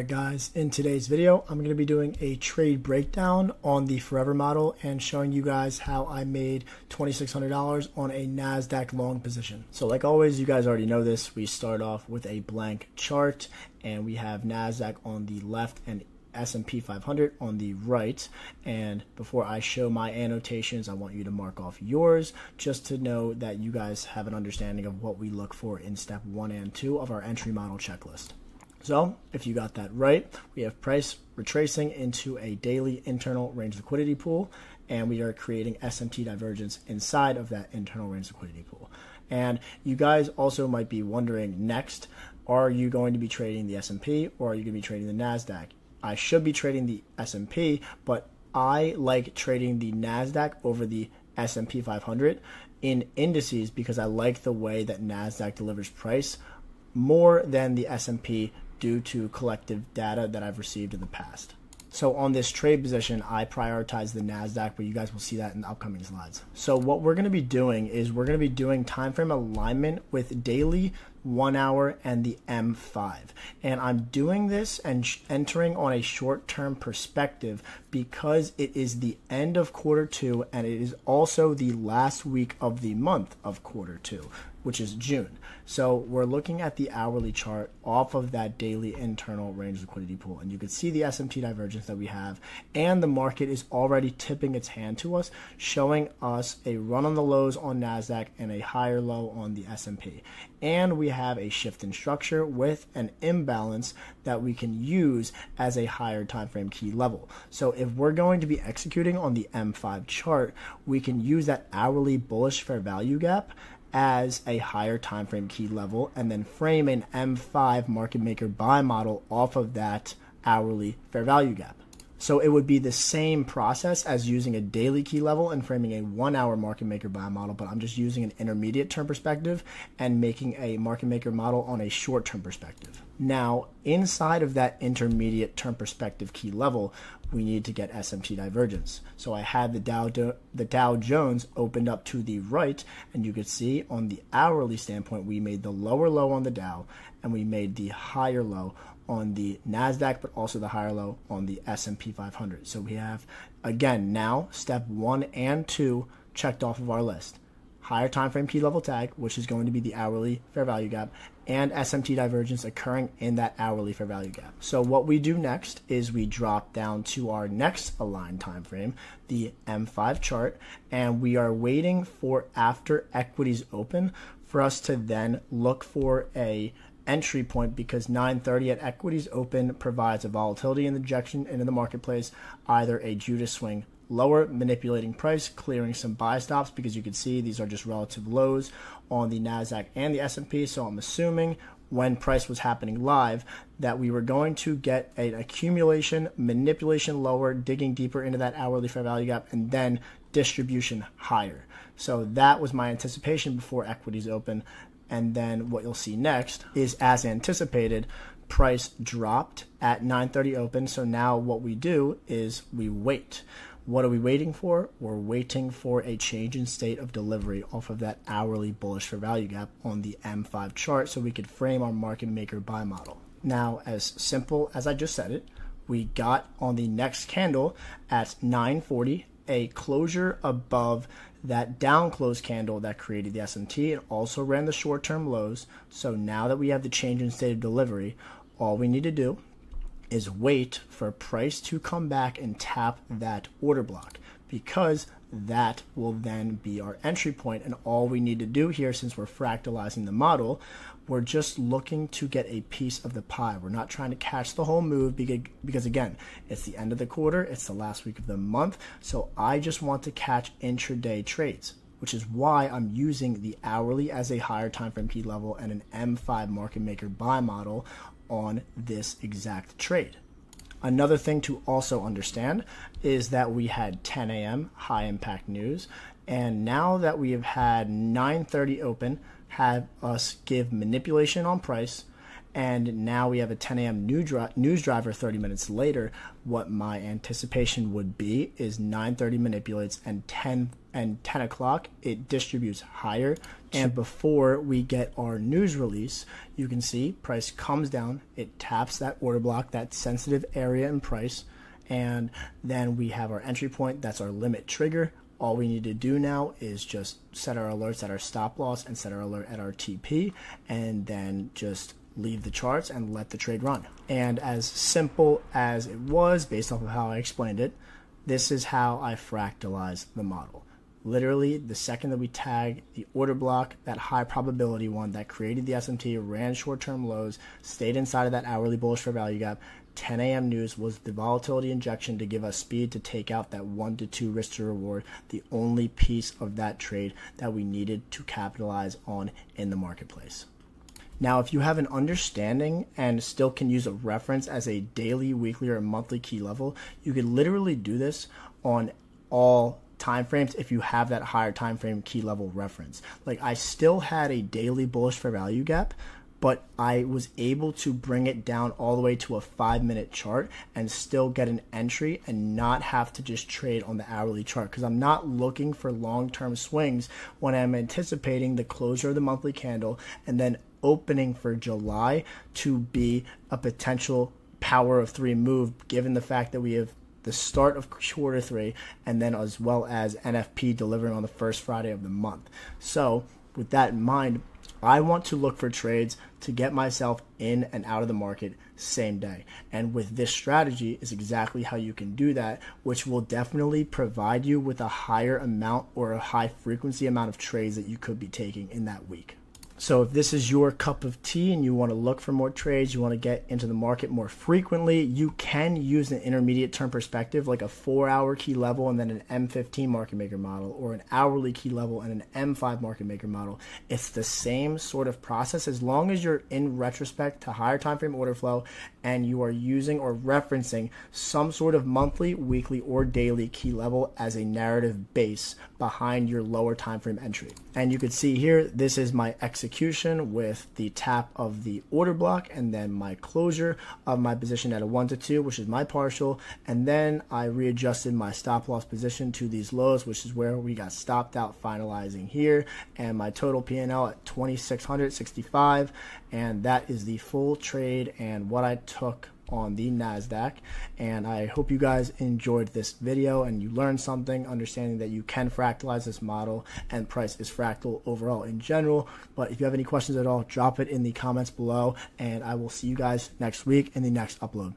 Alright guys, in today's video, I'm going to be doing a trade breakdown on the Forever model and showing you guys how I made $2,600 on a Nasdaq long position. So like always, you guys already know this, we start off with a blank chart and we have Nasdaq on the left and S&P 500 on the right, and before I show my annotations I want you to mark off yours just to know that you guys have an understanding of what we look for in step 1 and 2 of our entry model checklist. So if you got that right, we have price retracing into a daily internal range liquidity pool, and we are creating SMT divergence inside of that internal range liquidity pool. And you guys also might be wondering, next, are you going to be trading the S&P or are you going to be trading the Nasdaq? I should be trading the S&P, but I like trading the Nasdaq over the S&P 500 in indices because I like the way that Nasdaq delivers price more than the S&P due to collective data that I've received in the past. So on this trade position, I prioritize the Nasdaq, but you guys will see that in the upcoming slides. So what we're going to be doing is we're going to be doing time frame alignment with daily, 1 hour, and the M5. And I'm doing this and entering on a short-term perspective because it is the end of Q2 and it is also the last week of the month of Q2, which is June. So we're looking at the hourly chart off of that daily internal range liquidity pool. And you can see the SMT divergence that we have, and the market is already tipping its hand to us, showing us a run on the lows on Nasdaq and a higher low on the S&P. And we have a shift in structure with an imbalance that we can use as a higher time frame key level. So if we're going to be executing on the M5 chart, we can use that hourly bullish fair value gap as a higher time frame key level and then frame an M5 market maker buy model off of that hourly fair value gap. So it would be the same process as using a daily key level and framing a 1 hour market maker buy model, but I'm just using an intermediate term perspective and making a market maker model on a short term perspective. Now, inside of that intermediate term perspective key level, we need to get SMT divergence. So I had the Dow Jones opened up to the right, and you could see on the hourly standpoint, we made the lower low on the Dow and we made the higher low on the Nasdaq, but also the higher low on the S&P 500. So we have, again, now step 1 and 2 checked off of our list. Higher time frame key level tag, which is going to be the hourly fair value gap, and SMT divergence occurring in that hourly fair value gap. So what we do next is we drop down to our next aligned time frame, the M5 chart, and we are waiting for after equities open for us to then look for a entry point, because 9:30 at equities open provides a volatility injection into the marketplace, either a Judas swing lower, manipulating price, clearing some buy stops, because you can see these are just relative lows on the Nasdaq and the S&P. So I'm assuming when price was happening live that we were going to get an accumulation, manipulation lower, digging deeper into that hourly fair value gap, and then distribution higher. So that was my anticipation before equities open. And then what you'll see next is, as anticipated, price dropped at 9:30 open. So now what we do is we wait. What are we waiting for? We're waiting for a change in state of delivery off of that hourly bullish fair value gap on the M5 chart so we could frame our market maker buy model. Now, as simple as I just said it, we got on the next candle at 9:40 a closure above that down close candle that created the SMT and also ran the short-term lows. So now that we have the change in state of delivery, all we need to do is wait for price to come back and tap that order block, because that will then be our entry point. And all we need to do here, since we're fractalizing the model, we're just looking to get a piece of the pie. We're not trying to catch the whole move because again, it's the end of the quarter, it's the last week of the month. So I just want to catch intraday trades, which is why I'm using the hourly as a higher time frame key level and an M5 market maker buy model on this exact trade. Another thing to also understand is that we had 10 a.m. high impact news, and now that we have had 9:30 open have us give manipulation on price, And now we have a 10 a.m. news driver 30 minutes later. What my anticipation would be is 9:30 manipulates and 10 o'clock it distributes higher. And before we get our news release, you can see price comes down. It taps that order block, that sensitive area in price. And then we have our entry point. That's our limit trigger. All we need to do now is just set our alerts at our stop loss and set our alert at our TP, and then just leave the charts and let the trade run. And as simple as it was, based off of how I explained it, this is how I fractalize the model. Literally, the second that we tag the order block, that high probability one that created the SMT, ran short-term lows, stayed inside of that hourly bullish fair value gap, 10 a.m. news was the volatility injection to give us speed to take out that 1 to 2 risk to reward, the only piece of that trade that we needed to capitalize on in the marketplace. Now, if you have an understanding and still can use a reference as a daily, weekly, or monthly key level, you could literally do this on all time frames if you have that higher time frame key level reference. Like, I still had a daily bullish fair value gap, but I was able to bring it down all the way to a 5-minute chart and still get an entry and not have to just trade on the hourly chart, because I'm not looking for long-term swings when I'm anticipating the closure of the monthly candle and then opening for July to be a potential power of 3 move, given the fact that we have the start of Q3 and then as well as NFP delivering on the first Friday of the month. So with that in mind, I want to look for trades to get myself in and out of the market same day. And with this strategy is exactly how you can do that, which will definitely provide you with a higher amount or a high frequency amount of trades that you could be taking in that week. So if this is your cup of tea and you want to look for more trades, you want to get into the market more frequently, you can use an intermediate term perspective like a 4-hour key level and then an M15 market maker model, or an hourly key level and an M5 market maker model. It's the same sort of process as long as you're in retrospect to higher time frame order flow and you are using or referencing some sort of monthly, weekly, or daily key level as a narrative base behind your lower time frame entry. And you can see here, this is my execution with the tap of the order block and then my closure of my position at a 1 to 2, which is my partial, and then I readjusted my stop loss position to these lows, which is where we got stopped out, finalizing here, and my total P&L at 2665, and that is the full trade and what I took on the Nasdaq. And I hope you guys enjoyed this video and you learned something, understanding that you can fractalize this model and price is fractal overall in general. But if you have any questions at all, drop it in the comments below, and I will see you guys next week in the next upload.